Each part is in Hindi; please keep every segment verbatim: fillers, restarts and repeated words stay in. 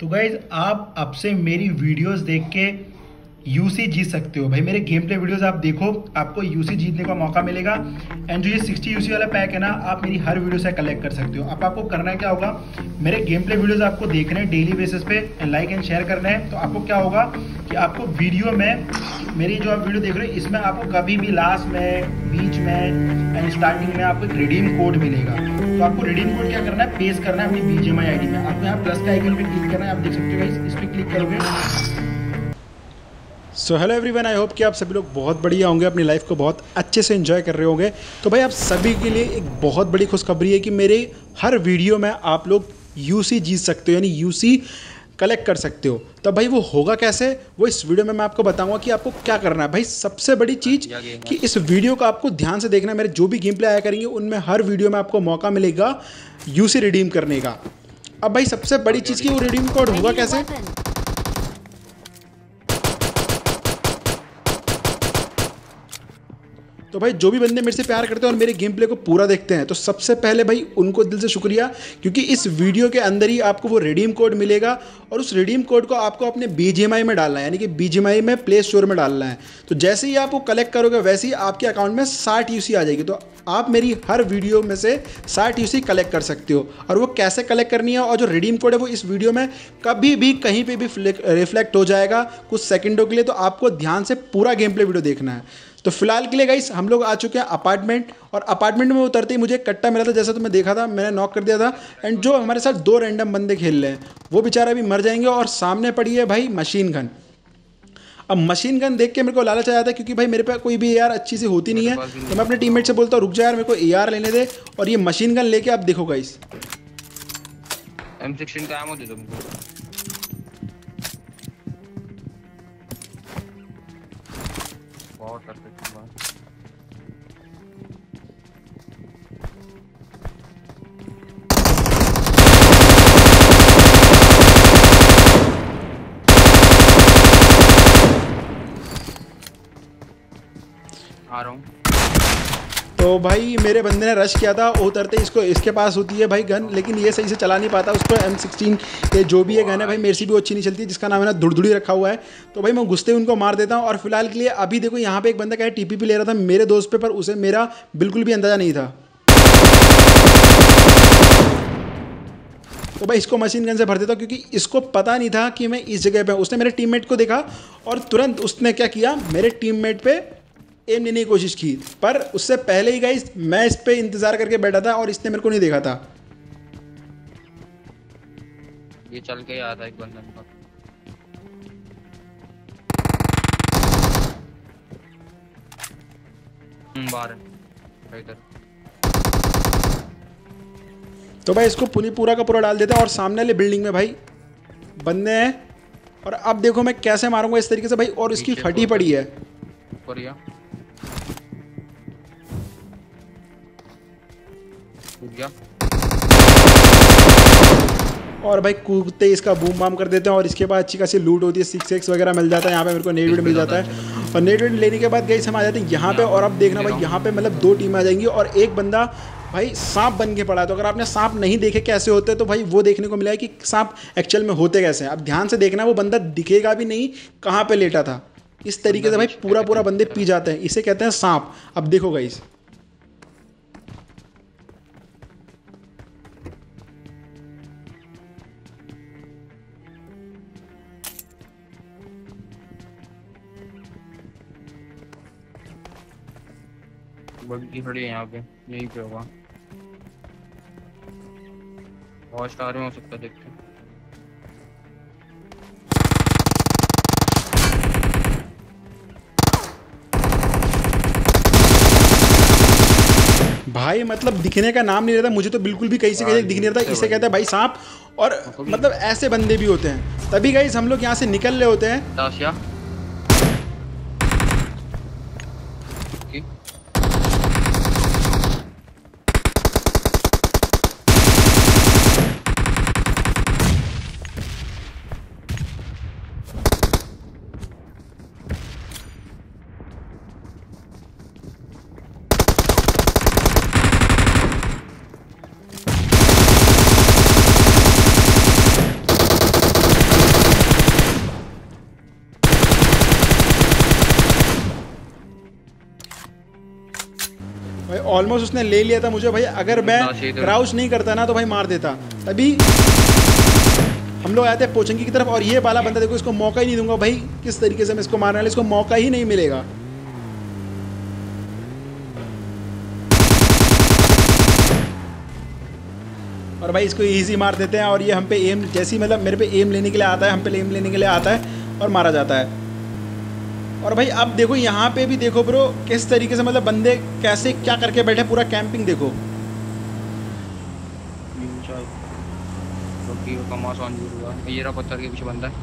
तो गाइज आप अब से मेरी वीडियोस देख के यूसी जीत सकते हो भाई। मेरे गेम प्ले वीडियोस आप देखो, आपको यूसी जीतने का मौका मिलेगा। एंड जो ये साठ यूसी वाला पैक है ना, आप मेरी हर वीडियो से कलेक्ट कर सकते हो। अब आपको करना क्या होगा, मेरे गेम प्ले वीडियोस आपको देखने हैं डेली बेसिस पे, लाइक एंड शेयर करना है। तो आपको क्या होगा कि आपको वीडियो में, मेरी जो आप वीडियो देख रहे हो इसमें आपको कभी भी लास्ट में, बीच में एंड स्टार्टिंग में आपको एक रिडीम कोड मिलेगा। तो आपको रिडीम कोड क्या करना है, पेस्ट करना है अपनी बीजीएमआई आईडी में। आपको यहाँ प्लस का आइकन पे क्लिक करना है, आप देख सकते हो इस पर क्लिक करोगे। So hello everyone, I hope कि आप सभी लोग बहुत बढ़िया होंगे, अपनी लाइफ को बहुत अच्छे से एंजॉय कर रहे होंगे। तो भाई आप सभी के लिए एक बहुत बड़ी खुशखबरी है कि मेरे हर वीडियो में आप लोग यूसी जीत सकते हो, यानी यूसी कलेक्ट कर सकते हो। तब भाई वो होगा कैसे, वो इस वीडियो में मैं आपको बताऊंगा कि आपको क्या करना है। भाई सबसे बड़ी चीज़ कि इस वीडियो को आपको ध्यान से देखना है। मेरे जो भी गेम प्ले आया करेंगे उनमें हर वीडियो में आपको मौका मिलेगा यूसी रिडीम करने का। अब भाई सबसे बड़ी चीज़ कि वो रिडीम कोड होगा कैसे। तो भाई जो भी बंदे मेरे से प्यार करते हैं और मेरे गेम प्ले को पूरा देखते हैं, तो सबसे पहले भाई उनको दिल से शुक्रिया, क्योंकि इस वीडियो के अंदर ही आपको वो रिडीम कोड मिलेगा और उस रिडीम कोड को आपको अपने बीजीएमआई में डालना है, यानी कि बीजीएमआई में प्ले स्टोर में डालना है। तो जैसे ही आप वो कलेक्ट करोगे वैसे ही आपके अकाउंट में साठ यूसी आ जाएगी। तो आप मेरी हर वीडियो में से साठ यूसी कलेक्ट कर सकते हो। और वो कैसे कलेक्ट करनी है और जो रिडीम कोड है वो इस वीडियो में कभी भी कहीं पर भी रिफ्लेक्ट हो जाएगा कुछ सेकेंडों के लिए। तो आपको ध्यान से पूरा गेम प्ले वीडियो देखना है। तो फिलहाल के लिए गाइस हम लोग आ चुके हैं अपार्टमेंट, और अपार्टमेंट में उतरते ही मुझे एक कट्टा मिला था, जैसा तो मैं देखा था, मैंने नॉक कर दिया था। एंड जो हमारे साथ दो रैंडम बंदे खेल रहे हैं वो बेचारा भी मर जाएंगे। और सामने पड़ी है भाई मशीन गन। अब मशीन गन देख के मेरे को लालच आया था, क्योंकि भाई मेरे पे कोई भी एआर अच्छी सी होती नहीं है। तो मैं अपने टीममेट से बोलता हूँ रुक जा यार, मेरे को एआर लेने दे। और ये मशीन गन लेके आप देखो गाइस, एम सिक्सटीन का आमो दे दो मुझे। आ रहा हूँ। तो भाई मेरे बंदे ने रश किया था, उतरते इसको, इसके पास होती है भाई गन, लेकिन ये सही से चला नहीं पाता उसको। एम सिक्सटीन ये जो भी है गन है भाई, मेरे से भी अच्छी नहीं चलती, जिसका नाम है ना धुड़धुड़ी रखा हुआ है। तो भाई मैं घुसते ही उनको मार देता हूँ। और फिलहाल के लिए अभी देखो यहाँ पे एक बंदा क्या है टीपीपी ले रहा था मेरे दोस्त पे, पर उसे मेरा बिल्कुल भी अंदाजा नहीं था। तो भाई इसको मशीन गन से भर देता हूँ, क्योंकि इसको पता नहीं था कि मैं इस जगह पर। उसने मेरे टीममेट को देखा और तुरंत उसने क्या किया, मेरे टीममेट पे एम लेने की कोशिश की, पर उससे पहले ही गाइस मैं इस पे इंतजार करके बैठा था और इसने मेरे को नहीं देखा था। ये चल के आया था एक बंदा का। बाहर है इधर। तो भाई इसको पूरी पूरा का पूरा डाल देता है। और सामने वाली बिल्डिंग में भाई बंदे हैं, और अब देखो मैं कैसे मारूंगा इस तरीके से भाई। और इसकी फटी पड़ी है। गया। और भाई कूदते इसका बूम बाम कर देते हैं। और इसके बाद अच्छी खासी लूट होती है, सिक्स एक्स वगैरह मिल जाता है। यहाँ पे मेरे को नेट वेट मिल जाता है। और नेट वेट लेने के बाद गई हम आ जाते हैं यहाँ पे। और अब देखना भाई यहाँ पे मतलब दो टीमें आ जाएंगी, और एक बंदा भाई सांप बन के पड़ा है। तो अगर आपने सांप नहीं देखे कैसे होते, तो भाई वो देखने को मिला है कि सांप एक्चुअल में होते कैसे हैं। अब ध्यान से देखना, वो बंदा दिखेगा भी नहीं कहाँ पे लेटा था। इस तरीके से भाई पूरा पूरा बंदे पी जाते हैं, इसे कहते हैं सांप। अब देखो गाइस, खड़ी है यहाँ पे, यही पे होगा, बहुत स्टार में हो सकता है, देखते हैं। भाई मतलब दिखने का नाम नहीं रहता, मुझे तो बिल्कुल भी कहीं से कहीं दिख नहीं रहता। इसे कहते हैं भाई सांप। और मतलब ऐसे बंदे भी होते हैं। तभी गाइस हम लोग यहाँ से निकल रहे होते हैं। ऑलमोस्ट उसने ले लिया था मुझे भाई, अगर मैं क्राउच नहीं करता ना तो भाई मार देता। तभी हम लोग आए थे पोचंकी की तरफ, और ये वाला बंदा देखो इसको मौका ही नहीं दूंगा भाई, किस तरीके से मैं इसको मारने वाला, इसको मौका ही नहीं मिलेगा। और भाई इसको इजी मार देते हैं, और ये हम पे एम जैसी मतलब मेरे पे एम लेने के लिए आता है, हम पे एम लेने के लिए आता है और मारा जाता है। और भाई अब देखो यहाँ पे भी देखो ब्रो किस तरीके से मतलब बंदे कैसे क्या करके बैठे, पूरा कैंपिंग देखो। ये रहा पत्थर के पीछे बंदा है।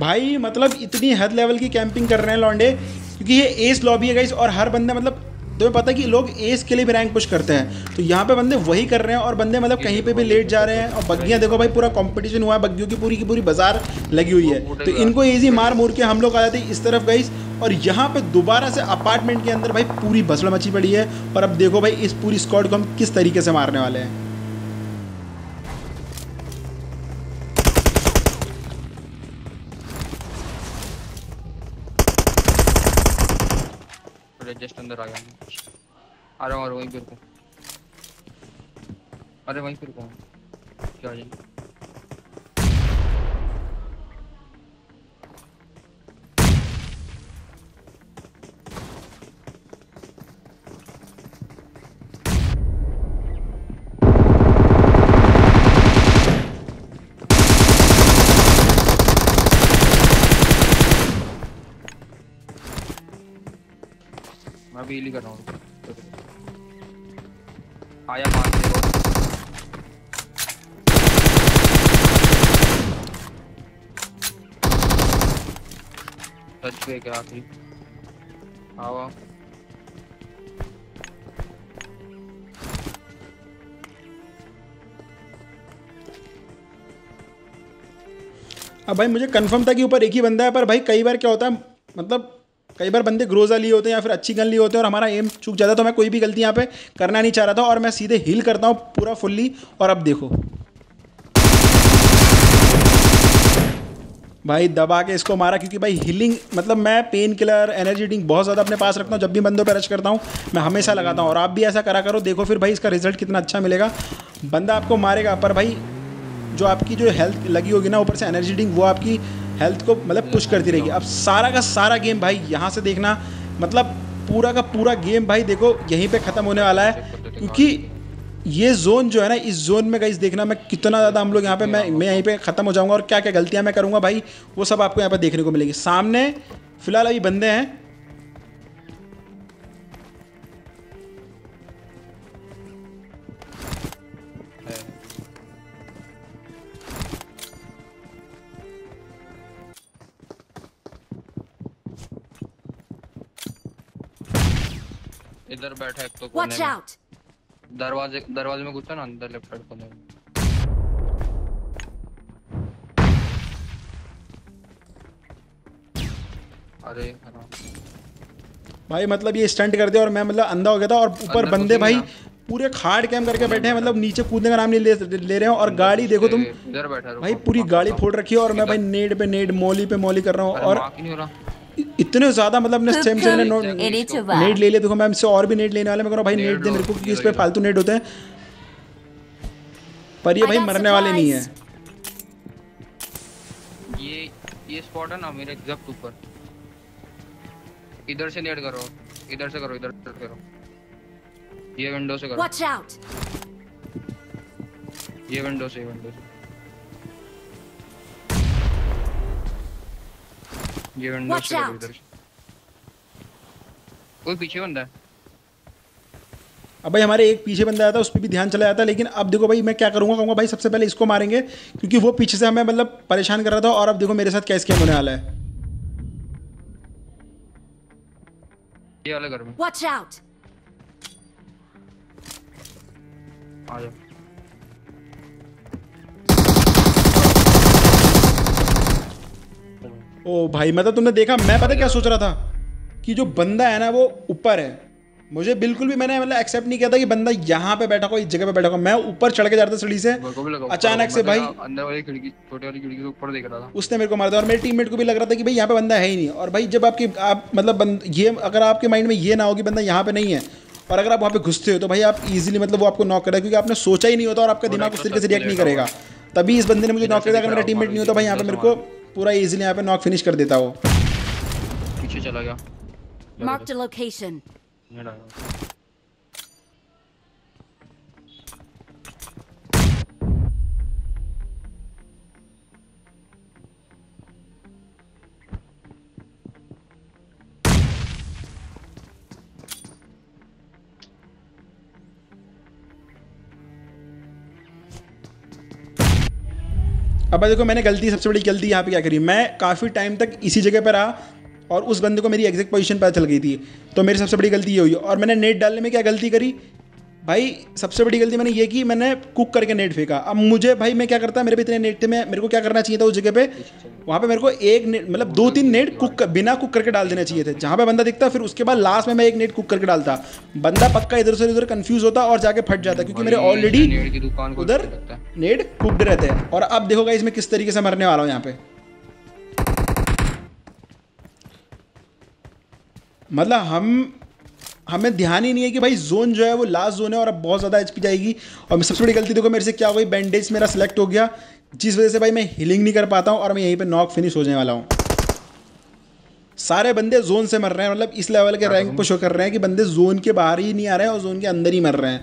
भाई मतलब इतनी हद लेवल की कैंपिंग कर रहे हैं लौंडे, क्योंकि ये एस लॉबी है गाइस, और हर बंदा मतलब तुम्हें पता है कि लोग एस के लिए भी रैंक पुश करते हैं, तो यहाँ पे बंदे वही कर रहे हैं। और बंदे मतलब कहीं पे भी लेट जा रहे हैं, और बग्गियाँ देखो भाई पूरा कंपटीशन हुआ है, बग्गियों की पूरी की पूरी बाजार लगी हुई है। तो इनको ईजी मार मूर के हम लोग आ जाते हैं इस तरफ गाइस, और यहाँ पे दोबारा से अपार्टमेंट के अंदर भाई पूरी भसड़ मची पड़ी है। और अब देखो भाई इस पूरी स्क्वाड को हम किस तरीके से मारने वाले हैं। जस्ट अंदर आ गया, आ रहा हूँ, और वहीं पे रुको, अरे वहीं पे रुको, क्या है अभी कर रहा हूँ। आया सच में क्या आखिरी आवा अब भाई मुझे कंफर्म था कि ऊपर एक ही बंदा है, पर भाई कई बार क्या होता है मतलब कई बार बंदे ग्रोजा लिए होते हैं या फिर अच्छी गन लिए होते हैं और हमारा एम चूक जाता है, तो मैं कोई भी गलती यहाँ पे करना नहीं चाह रहा था और मैं सीधे हील करता हूँ पूरा फुल्ली। और अब देखो भाई दबा के इसको मारा, क्योंकि भाई हीलिंग मतलब मैं पेन किलर एनर्जी ड्रिंक बहुत ज़्यादा अपने पास रखता हूँ, जब भी बंदों पर रच करता हूँ मैं हमेशा लगाता हूँ, और आप भी ऐसा करा करो। देखो फिर भाई इसका रिजल्ट कितना अच्छा मिलेगा, बंदा आपको मारेगा पर भाई जो आपकी जो हेल्थ लगी होगी ना ऊपर से एनर्जी ड्रिंक, वो आपकी हेल्थ को मतलब पुश करती रहेगी। अब सारा का सारा गेम भाई यहाँ से देखना मतलब पूरा का पूरा गेम भाई देखो यहीं पे ख़त्म होने वाला है, क्योंकि ये जोन जो है ना इस जोन में गाइस देखना मैं कितना ज़्यादा हम लोग यहाँ पे मैं मैं यहीं पे ख़त्म हो जाऊँगा, और क्या क्या गलतियाँ मैं करूँगा भाई वो सब आपको यहाँ पर देखने को मिलेगी। सामने फिलहाल अभी बंदे हैं, इधर बैठा है तो कोने में, दरवाजे दरवाजे में घुसा ना अंदर लेफ्ट साइड कोने में। अरे भाई मतलब ये स्टंट कर दिया और मैं मतलब अंधा हो गया था, और ऊपर बंदे भाई पूरे खाड़ कैम करके बैठे हैं, मतलब नीचे कूदने का नाम नहीं ले, ले रहे हो। और गाड़ी देखो तुम इधर बैठा भाई पूरी गाड़ी फोड़ रखी है, और मैं भाई नेड पे नेड मोली पे मोली कर रहा हूँ, और इतने ज़्यादा मतलब ने सेम सेम ने नेट ले लिया। देखो मैं इससे और भी नेट लेने वाला, मैं कह रहा हूँ भाई नेट दे मेरे को क्योंकि इस पर फालतू नेट होते हैं, पर ये भाई मरने वाले नहीं है। ये ये स्पॉट है ना मेरे एग्जैक्ट ऊपर, इधर से नेट करो, इधर से करो, इधर से करो, ये विंडो से करो, ये विंडो से, ये विंडो से, ये विंडो से करो, इधर कोई पीछे बंदा है। अब भाई हमारे एक पीछे बंदा आया था, उस पर भी ध्यान चला जाता, लेकिन अब देखो भाई मैं क्या करूँगा, कहूँगा भाई सबसे पहले इसको मारेंगे क्योंकि वो पीछे से हमें मतलब परेशान कर रहा था। और अब देखो मेरे साथ क्या स्कैम होने वाला है, ये वाला घर में वॉच आउट आ जाओ। ओ भाई मतलब तुमने देखा मैं पता क्या सोच रहा था कि जो बंदा है ना वो ऊपर है, मुझे बिल्कुल भी, मैंने मतलब एक्सेप्ट नहीं किया था कि बंदा यहाँ पे बैठा हो, इस जगह पे बैठा हो। मैं ऊपर चढ़ के जा रहा था सीढ़ी से, अचानक से भाई अंदर वाली खिड़की, छोटी वाली खिड़की से ऊपर देख रहा था, उसने मेरे को मारा था। और मेरे टीममेट को भी लग रहा था कि भाई यहाँ पे बंदा है ही नहीं। और भाई जब आपकी आप मतलब ये अगर आपके माइंड में ये ना हो कि बंदा यहाँ पे नहीं है, और अगर आप वहाँ पे घुसते हो तो भाई आप इजीली मतलब वो आपको नॉक करेगा, क्योंकि आपने सोचा ही नहीं होता और आपका दिमाग उस तरीके से रिएक्ट नहीं करेगा। तभी इस बंदे ने मुझे नॉक किया था, अगर मेरा टीममेट नहीं होता भाई यहाँ पे मेरे को पूरा इजीली यहाँ पे नॉक फिनिश कर देता। वो पीछे चला गया, मार्क द लोकेशन। अब देखो मैंने गलती, सबसे बड़ी गलती यहाँ पे क्या करी, मैं काफ़ी टाइम तक इसी जगह पर रहा और उस बंदे को मेरी एग्जैक्ट पोजीशन पता चल गई थी, तो मेरी सबसे बड़ी गलती ये हुई। और मैंने नेट डालने में क्या गलती करी भाई, सबसे बड़ी गलती मैंने ये की, मैंने कुक करके नेट फेंका। अब मुझे भाई मैं क्या करता, मेरे पे इतने नेट थे, मैं मेरे को क्या करना चाहिए था उस जगह पे, वहाँ पे मेरे को एक नेट मतलब दो तीन नेट कुक बिना कुक करके डाल देना चाहिए थे, जहाँ पे बंदा दिखता फिर उसके बाद लास्ट में मैं एक नेट कुक करके डालता, बंदा पक्का इधर से उधर कन्फ्यूज होता और जाके फट जाता, क्योंकि मेरे ऑलरेडी उधर नेट कुकड रहते हैं। और अब देखोगा इसमें किस तरीके से मरने वाला हूँ यहाँ पे, मतलब हम हमें ध्यान ही नहीं है कि भाई जोन जो है वो लास्ट जोन है और अब बहुत ज़्यादा एचपी जाएगी। और सबसे बड़ी गलती देखो मेरे से क्या हुई, बैंडेज मेरा सिलेक्ट हो गया, जिस वजह से भाई मैं हीलिंग नहीं कर पाता हूँ और मैं यहीं पे नॉक फिनिश हो जाने वाला हूँ। सारे बंदे जोन से मर रहे हैं, मतलब इस लेवल के रैंक पुश कर रहे हैं कि बंदे जोन के बाहर ही नहीं आ रहे हैं और जोन के अंदर ही मर रहे हैं।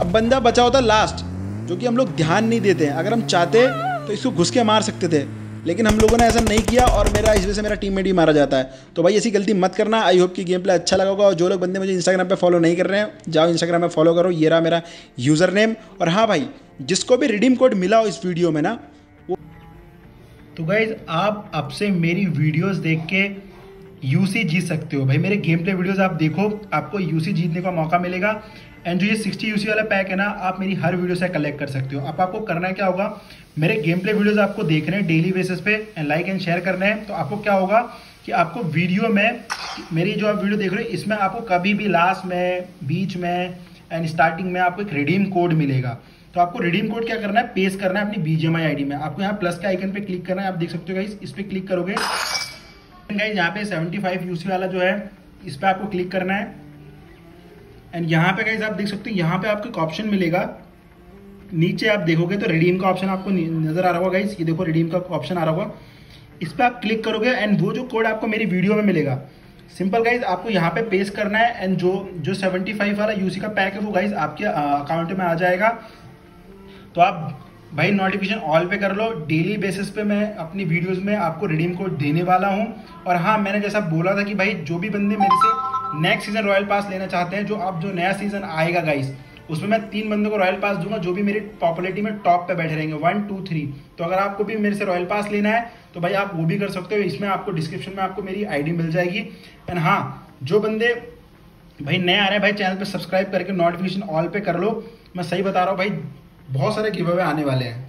अब बंदा बचा होता लास्ट, जो कि हम लोग ध्यान नहीं देते हैं, अगर हम चाहते तो इसको घुस के मार सकते थे, लेकिन हम लोगों ने ऐसा नहीं किया और मेरा इस वजह से मेरा टीममेट ही मारा जाता है। तो भाई ऐसी गलती मत करना। आई होप कि गेम प्ले अच्छा लगा होगा। और जो लोग बंदे मुझे इंस्टाग्राम पे फॉलो नहीं कर रहे हैं, जाओ इंस्टाग्राम पे फॉलो करो, ये रहा मेरा यूज़र नेम। और हाँ भाई, जिसको भी रिडीम कोड मिला हो इस वीडियो में ना वो, तो गाइज आप अब से मेरी वीडियोज़ देख के यूसी जीत सकते हो। भाई मेरे गेम प्ले वीडियोज़ आप देखो, आपको यूसी जीतने का मौका मिलेगा। एंड जो ये सिक्सटी यूसी वाला पैक है ना, आप मेरी हर वीडियो से कलेक्ट कर सकते हो। अब आपको करना क्या होगा, मेरे गेम प्ले वीडियोज आपको देख रहे हैं डेली बेसिस पे एंड लाइक एंड शेयर करना है। तो आपको क्या होगा कि आपको वीडियो में, मेरी जो आप वीडियो देख रहे हो इसमें आपको कभी भी लास्ट में, बीच में एंड स्टार्टिंग में आपको एक रिडीम कोड मिलेगा। तो आपको रिडीम कोड क्या करना है, पेस्ट करना है अपनी बीजीएमआई आईडी में। आपको यहाँ प्लस के आइकन पे क्लिक करना है, आप देख सकते हो गाइस, इस पर क्लिक करोगे गाइस, यहाँ पे सेवेंटी फाइव यूसी वाला जो है इस पर आपको क्लिक करना है। एंड यहाँ पे गाइस आप देख सकते हो, यहाँ पे आपको एक ऑप्शन मिलेगा, नीचे आप देखोगे तो रिडीम का ऑप्शन आपको नजर आ रहा होगा गाइस, ये देखो रिडीम का ऑप्शन आ रहा होगा, इस पर आप क्लिक करोगे एंड वो जो कोड आपको मेरी वीडियो में मिलेगा, सिंपल गाइस आपको यहाँ पे पेस्ट करना है। एंड जो जो पचहत्तर वाला यूसी का पैक है वो गाइस आपके अकाउंट में आ जाएगा। तो आप भाई नोटिफिकेशन ऑल पे कर लो, डेली बेसिस पे मैं अपनी वीडियोज़ में आपको रिडीम कोड देने वाला हूँ। और हाँ, मैंने जैसा बोला था कि भाई जो भी बंदे मेरे से नेक्स्ट सीजन रॉयल पास लेना चाहते हैं, जो अब जो नया सीजन आएगा गाइस, उसमें मैं तीन बंदों को रॉयल पास दूंगा जो भी मेरी पॉपुलरिटी में टॉप पे बैठे रहेंगे, वन टू थ्री। तो अगर आपको भी मेरे से रॉयल पास लेना है तो भाई आप वो भी कर सकते हो। इसमें आपको डिस्क्रिप्शन में आपको मेरी आईडी मिल जाएगी। एंड हाँ, जो बंदे भाई नए आ रहे हैं भाई, चैनल पे सब्सक्राइब करके नोटिफिकेशन ऑल पे कर लो। मैं सही बता रहा हूँ भाई, बहुत सारे गिव अवे आने वाले हैं।